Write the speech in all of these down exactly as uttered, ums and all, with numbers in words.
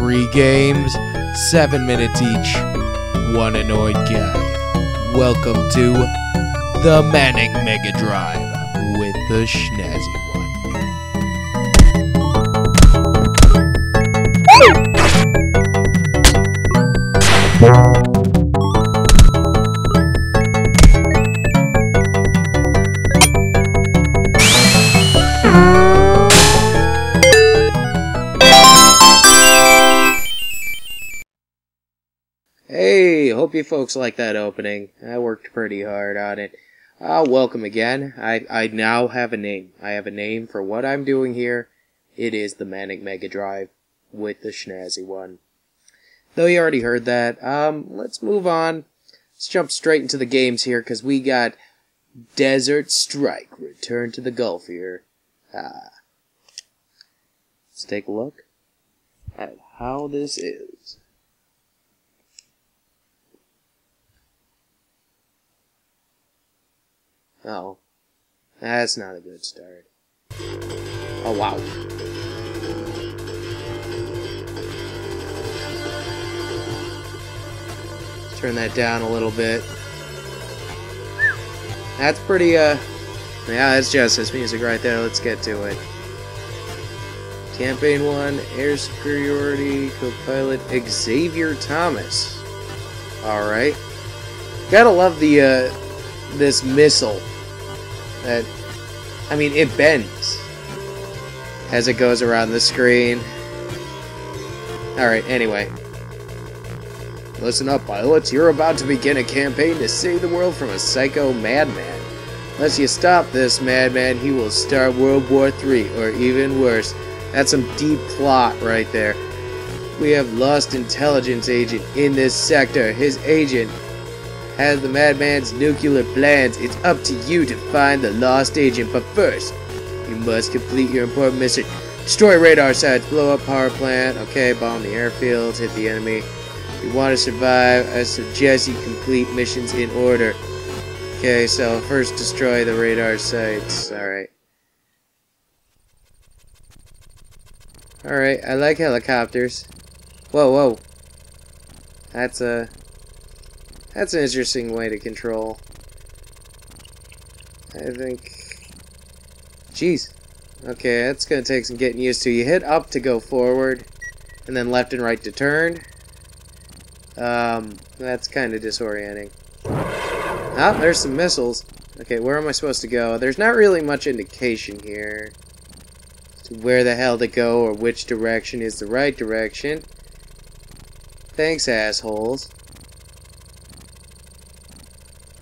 Three games, seven minutes each, one annoyed guy. Welcome to the Manic Mega Drive with the Shnazzy. Hey, hope you folks like that opening. I worked pretty hard on it. Uh, welcome again. I, I now have a name. I have a name for what I'm doing here. It is the Manic Mega Drive with the Shnazzyone. Though you already heard that, um, let's move on. Let's jump straight into the games here, because we got Desert Strike: Return to the Gulf here. Ah. Let's take a look at how this is. Oh, that's not a good start. Oh, wow. Let's turn that down a little bit. That's pretty, uh... yeah, that's Genesis music right there. Let's get to it. Campaign one, Air Superiority, co-pilot Xavier Thomas. Alright. Gotta love the, uh... this missile. That, I mean, it bends as it goes around the screen. Alright, anyway. Listen up, pilots. You're about to begin a campaign to save the world from a psycho madman. Unless you stop this madman, he will start World War Three, or even worse. That's some deep plot right there. We have lost intelligence agent in this sector. His agent has the madman's nuclear plans. It's up to you to find the lost agent, but first, you must complete your important mission. Destroy radar sites, blow up power plant, okay, bomb the airfield, hit the enemy. If you want to survive, I suggest you complete missions in order. Okay, so first destroy the radar sites, alright. Alright, I like helicopters. Whoa, whoa. That's a... that's an interesting way to control. I think... jeez. Okay, that's gonna take some getting used to. You hit up to go forward, and then left and right to turn. Um, that's kind of disorienting. Oh, there's some missiles. Okay, where am I supposed to go? There's not really much indication here as to where the hell to go or which direction is the right direction. Thanks, assholes.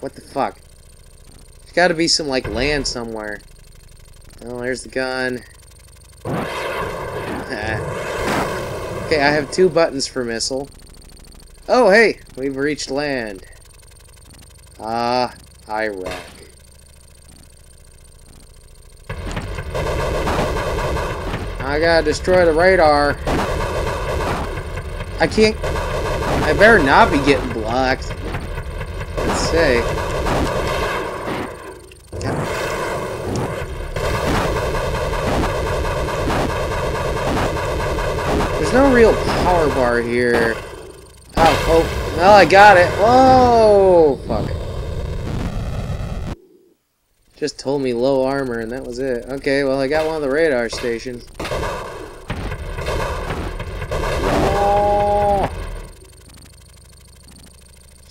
What the fuck? There's gotta be some, like, land somewhere. Oh, there's the gun. Okay, I have two buttons for missile. Oh, hey! We've reached land. Ah, uh, Iraq. I gotta destroy the radar. I can't... I better not be getting blocked. Say. There's no real power bar here. Oh, oh, oh, I got it. Whoa, fuck it. Just told me low armor and that was it. Okay, well, I got one of the radar stations.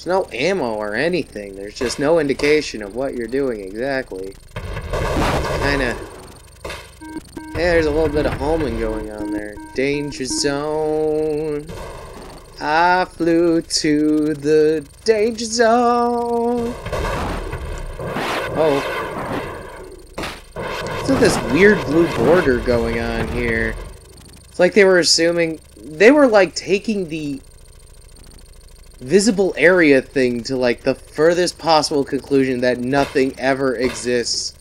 No ammo or anything. There's just no indication of what you're doing exactly. It's kinda... yeah, there's a little bit of homing going on there. Danger zone. I flew to the danger zone. Oh. What's with this weird blue border going on here? It's like they were assuming... they were, like, taking the... visible area thing to, like, the furthest possible conclusion that nothing ever exists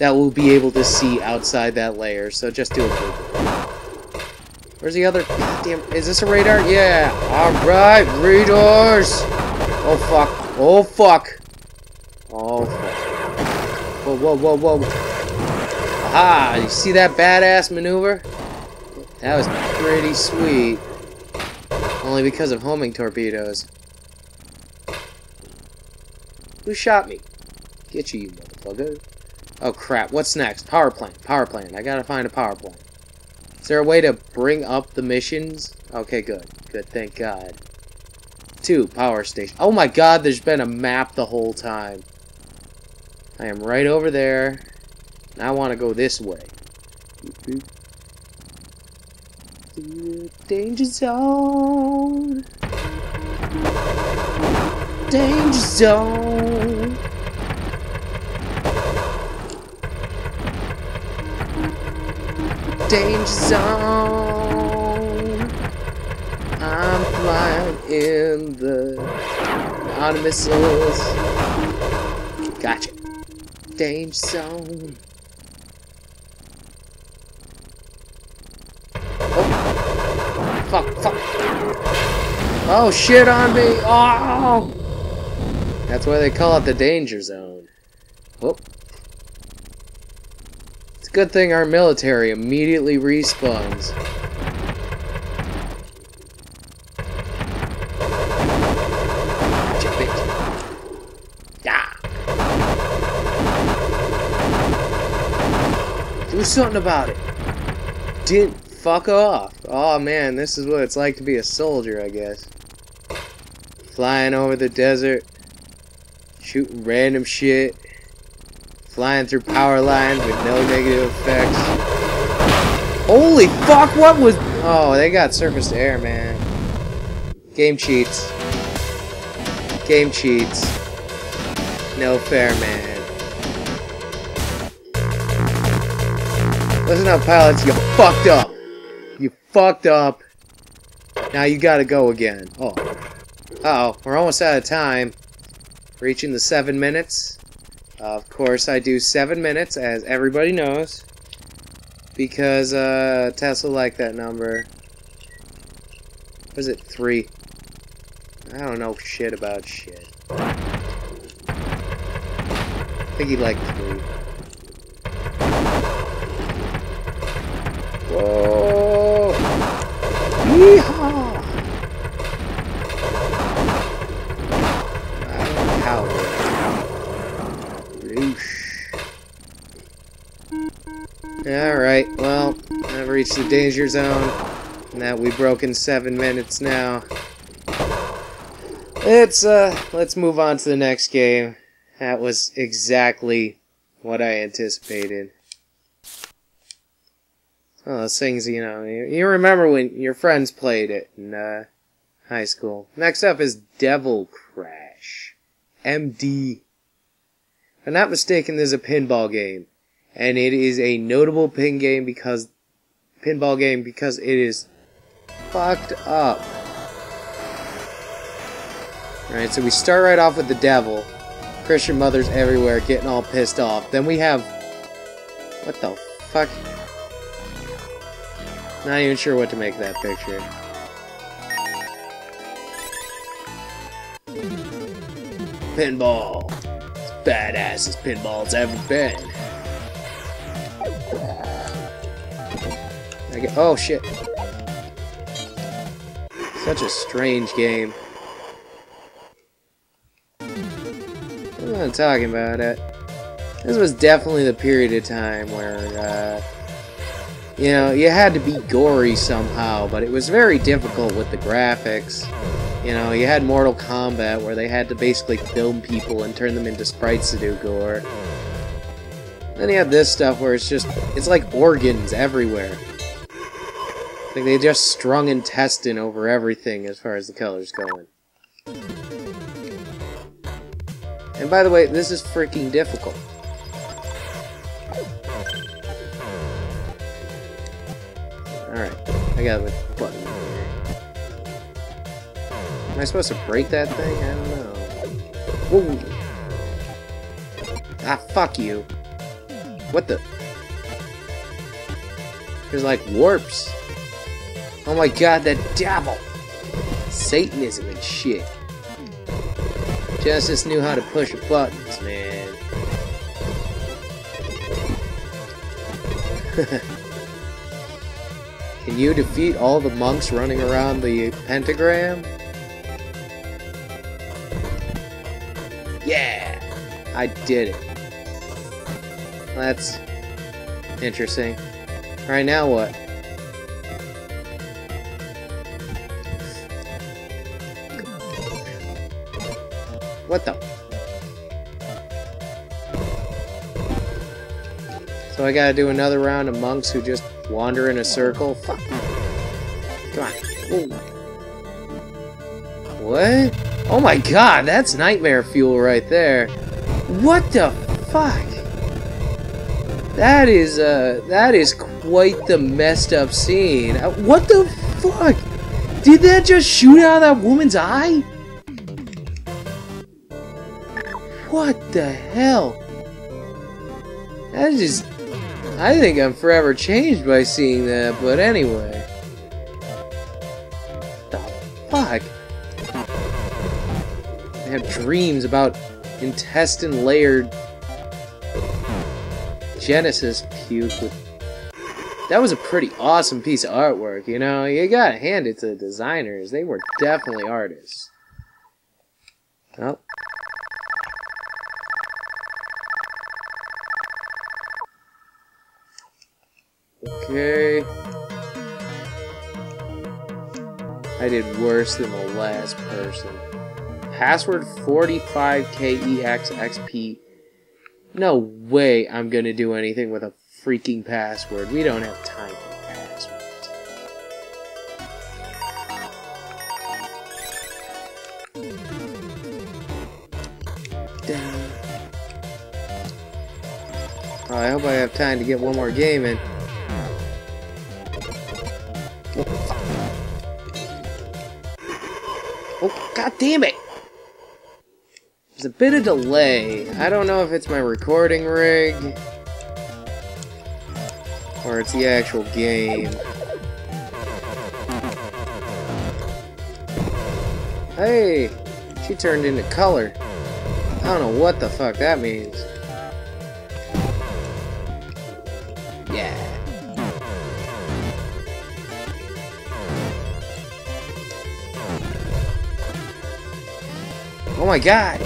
that we'll be able to see outside that layer, so just do it. Where's the other... damn... is this a radar? Yeah! Alright, radars! Oh, fuck. Oh, fuck. Oh, fuck. Whoa, whoa, whoa, whoa. Aha! You see that badass maneuver? That was... pretty sweet. Only because of homing torpedoes. Who shot me? Get you, you motherfucker. Oh crap, what's next? Power plant, power plant. I gotta find a power plant. Is there a way to bring up the missions? Okay, good. Good, thank God. Two, power station. Oh my god, there's been a map the whole time. I am right over there. And I want to go this way. Boop, boop. Danger zone. Danger zone. Danger zone. I'm flying in the auto missiles. Gotcha. Danger zone. Oh. Fuck, fuck. Oh, shit on me. Oh. That's why they call it the danger zone. Whoop. It's a good thing our military immediately respawns. Gotcha, bitch. Ah. Do something about it. Didn't fuck off. Oh man, this is what it's like to be a soldier, I guess. Flying over the desert. Shooting random shit. Flying through power lines with no negative effects. Holy fuck, what was... Oh, they got surface to air, man. Game cheats. Game cheats. No fair, man. Listen up, pilots, you fucked up. You fucked up. Now you gotta go again. Oh. Uh-oh, we're almost out of time. Reaching the seven minutes. Uh, of course, I do seven minutes, as everybody knows, because uh, Tesla liked that number. Was it three? I don't know shit about shit. I think he liked three. Whoa! Yeehaw! Alright, well, I've reached the danger zone. Now we've broken seven minutes now. Let's, uh, let's move on to the next game. That was exactly what I anticipated. Well, those things, you know, you remember when your friends played it in, uh, high school. Next up is Devil Crash. M D. If I'm not mistaken, there's a pinball game. And it is a notable pin game because pinball game because it is fucked up. Alright, so we start right off with the devil. Christian mothers everywhere getting all pissed off. Then we have... What the fuck? Not even sure what to make of that picture. Pinball. It's badass as pinball's ever been. I get, oh shit. Such a strange game. I'm not talking about it. This was definitely the period of time where, uh, you know, you had to be gory somehow, but it was very difficult with the graphics. You know, you had Mortal Kombat where they had to basically film people and turn them into sprites to do gore. Then you have this stuff where it's just, it's like organs everywhere. Like they just strung intestine over everything as far as the color's going. And by the way, this is freaking difficult. Alright, I got a button. Am I supposed to break that thing? I don't know. Whoa. Ah, fuck you. What the? There's like warps. Oh my god, that devil! Satanism and shit. Genesis knew how to push buttons, man. Can you defeat all the monks running around the pentagram? Yeah! I did it. That's interesting. Alright, now what? What the? So I gotta do another round of monks who just wander in a circle? Fuck. Come on. Ooh. What? Oh my god, that's nightmare fuel right there. What the fuck? That is, uh, that is quite the messed up scene. What the fuck? Did that just shoot out of that woman's eye? What the hell? That is... I think I'm forever changed by seeing that, but anyway. What the fuck? I have dreams about intestine-layered Genesis puke. That was a pretty awesome piece of artwork, you know? You gotta hand it to the designers. They were definitely artists. Oh. Okay. I did worse than the last person. Password forty-five K E X X P. No way I'm gonna do anything with a freaking password. We don't have time for passwords. Damn. Oh, I hope I have time to get one more game in. Oh, god damn it! There's a bit of delay. I don't know if it's my recording rig or it's the actual game. Hey! She turned into color. I don't know what the fuck that means. Yeah. Oh my god!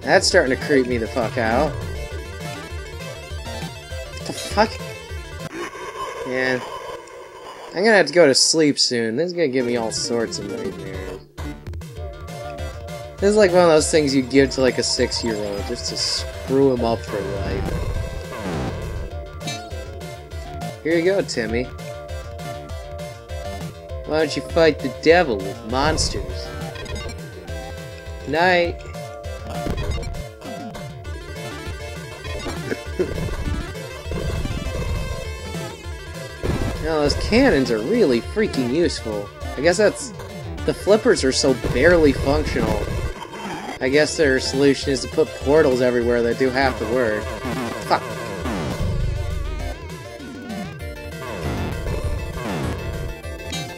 That's starting to creep me the fuck out. What the fuck? Man. I'm gonna have to go to sleep soon. This is gonna give me all sorts of nightmares. This is like one of those things you give to like a six-year-old just to screw him up for life. Here you go, Timmy. Why don't you fight the devil with monsters? Night. Now those cannons are really freaking useful. I guess that's... The flippers are so barely functional. I guess their solution is to put portals everywhere that do half the work. Fuck.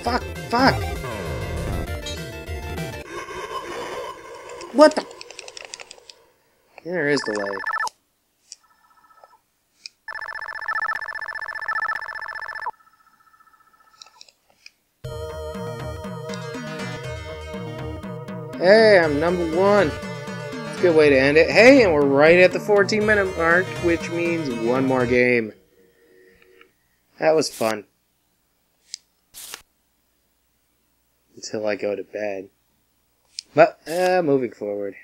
Fuck, fuck. What the? There is delay. Hey, I'm number one. It's a good way to end it. Hey, and we're right at the fourteen minute mark, which means one more game. That was fun. Until I go to bed. But, uh, moving forward.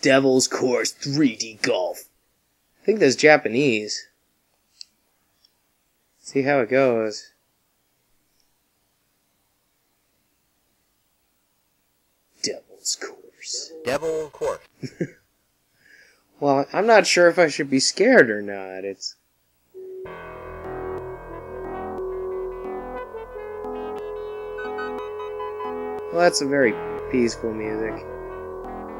Devil's Course three D Golf. I think that's Japanese. See how it goes. Devil's Course. Devil Course. Well, I'm not sure if I should be scared or not. It's... Well, that's a very peaceful music.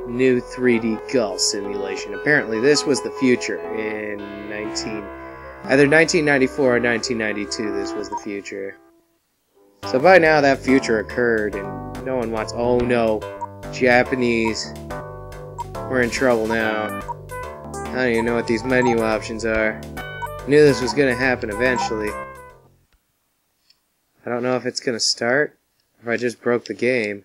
New three D golf simulation. Apparently this was the future in nineteen... Either nineteen ninety-four or nineteen ninety-two, this was the future. So by now that future occurred, and no one wants... Oh no, Japanese. We're in trouble now. I don't even know what these menu options are. Knew this was gonna happen eventually. I don't know if it's gonna start, or if I just broke the game.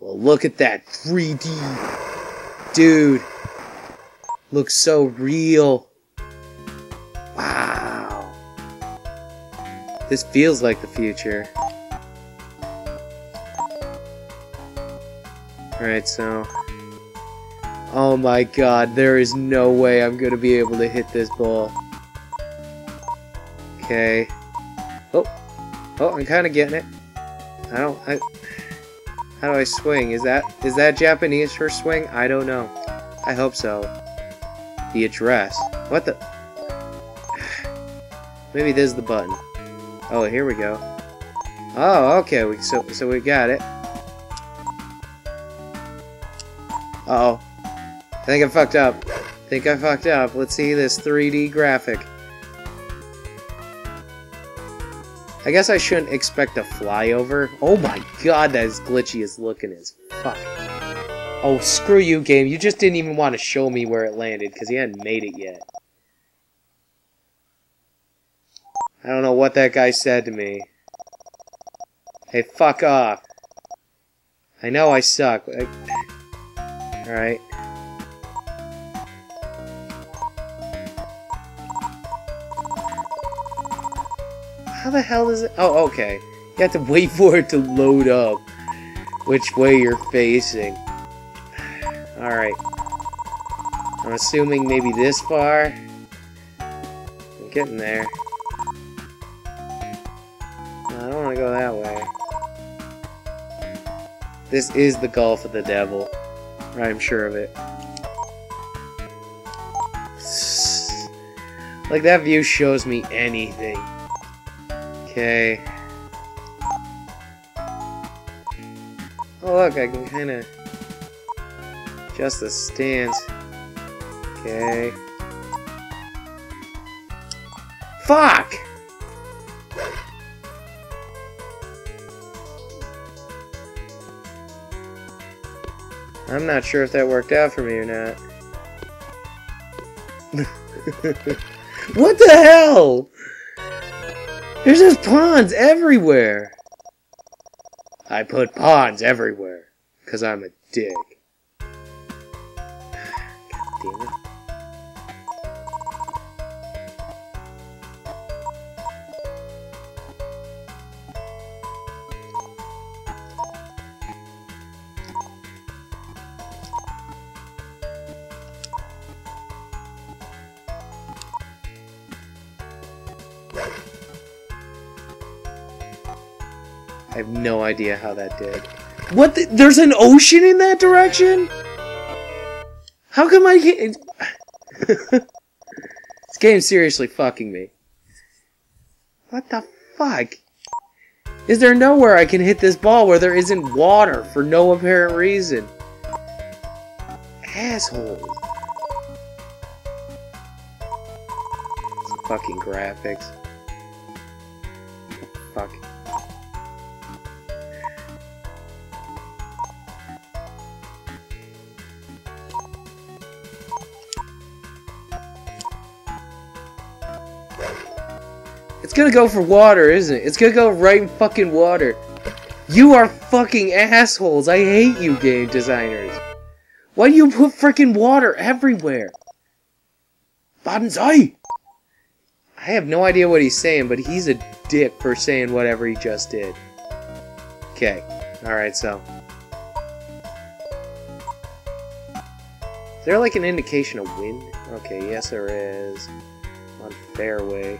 Well, look at that three D! Dude! Looks so real! Wow! This feels like the future. Alright, so... oh my god, there is no way I'm gonna be able to hit this ball. Okay. Oh! Oh, I'm kinda getting it. I don't... I... How do I swing? Is that is that Japanese for swing? I don't know. I hope so. The address. What the? Maybe this is the button. Oh, here we go. Oh, okay. We so so we got it. Uh oh. I think I fucked up. I think I fucked up. Let's see this three D graphic. I guess I shouldn't expect a flyover. Oh my god, that is glitchy as looking as fuck. Oh, screw you, game. You just didn't even want to show me where it landed, because you hadn't made it yet. I don't know what that guy said to me. Hey, fuck off. I know I suck. I... alright. How the hell is it? Oh, okay. You have to wait for it to load up. Which way you're facing. Alright. I'm assuming maybe this far. I'm getting there. No, I don't want to go that way. This is the Gulf of the Devil. I'm sure of it. Like, that view shows me anything. Okay. Oh look, I can kind of adjust the stance. Okay. Fuck! I'm not sure if that worked out for me or not. What the hell? There's just pawns everywhere! I put pawns everywhere, because I'm a dick. God damn it. I have no idea how that did. What the? There's an ocean in that direction? How come I can't... This game's seriously fucking me. What the fuck? Is there nowhere I can hit this ball where there isn't water for no apparent reason? Asshole. Some fucking graphics. Fuck. It's gonna go for water, isn't it? It's gonna go right in fucking water. You are fucking assholes. I hate you, game designers. Why do you put freaking water everywhere? Banzai! I have no idea what he's saying, but he's a dick for saying whatever he just did. Okay. Alright, so. Is there like an indication of wind? Okay, yes there is. On fairway.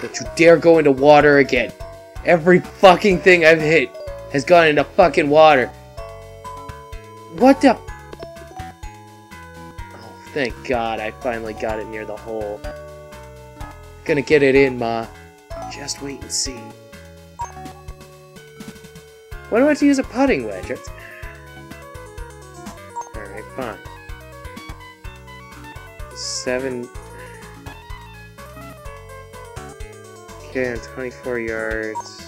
Don't you dare go into water again. Every fucking thing I've hit has gone into fucking water. What the? Oh, thank God I finally got it near the hole. Gonna get it in, Ma. Just wait and see. Why do I have to use a putting wedge? Alright, fine. Seven... again, twenty-four yards.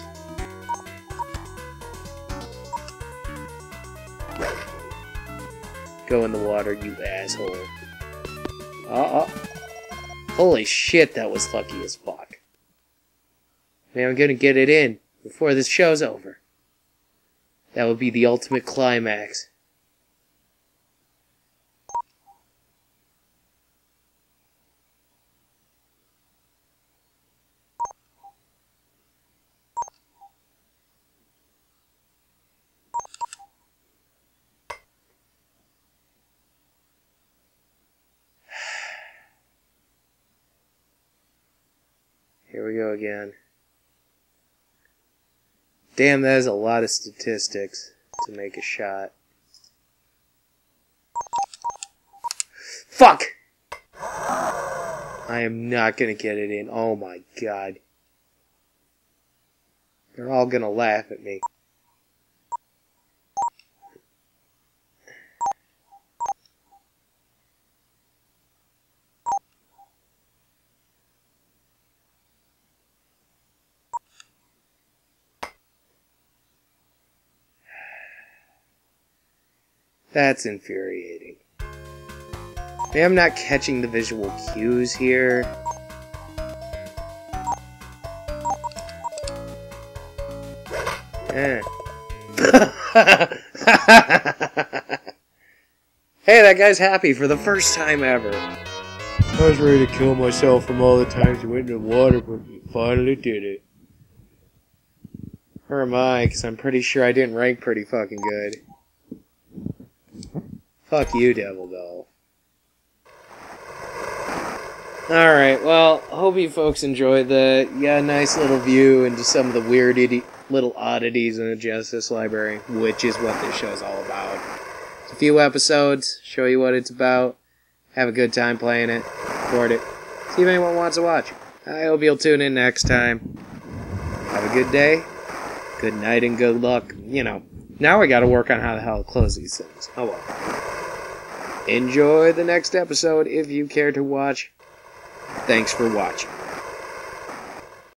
Go in the water, you asshole. Uh-oh. Holy shit, that was lucky as fuck. Man, I'm gonna get it in before this show's over. That would be the ultimate climax. Here we go again. Damn, that is a lot of statistics to make a shot. Fuck! I am not gonna get it in. Oh my god. They're all gonna laugh at me. That's infuriating. Maybe I'm not catching the visual cues here. Eh. Hey, that guy's happy for the first time ever. I was ready to kill myself from all the times you went in the water, but you finally did it. Or am I, because I'm pretty sure I didn't rank pretty fucking good. Fuck you, Devil Golf. Alright, well, hope you folks enjoyed the, yeah, nice little view into some of the weird little oddities in the Genesis library, which is what this show's all about. It's a few episodes, show you what it's about, have a good time playing it, record it, see if anyone wants to watch. I hope you'll tune in next time. Have a good day, good night, and good luck. You know, now we gotta work on how the hell to close these things. Oh well. Enjoy the next episode if you care to watch. Thanks for watching.